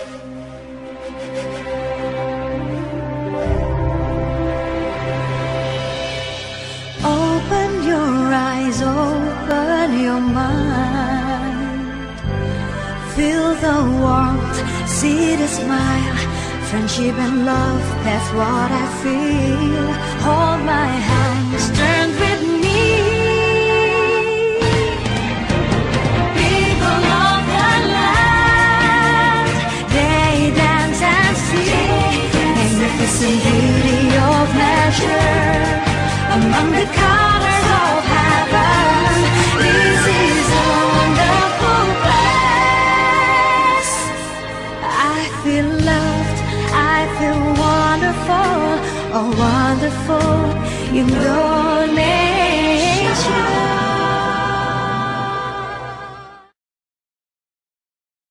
Open your eyes, open your mind. Feel the warmth, see the smile. Friendship and love, that's what I feel. Hold my hand, stand with me. People of the land, they dance and sing. Magnificent beauty of nature, among the colors of heaven. This is a wonderful place. I feel loved, I feel wonderful. Oh, wonderful, you know me.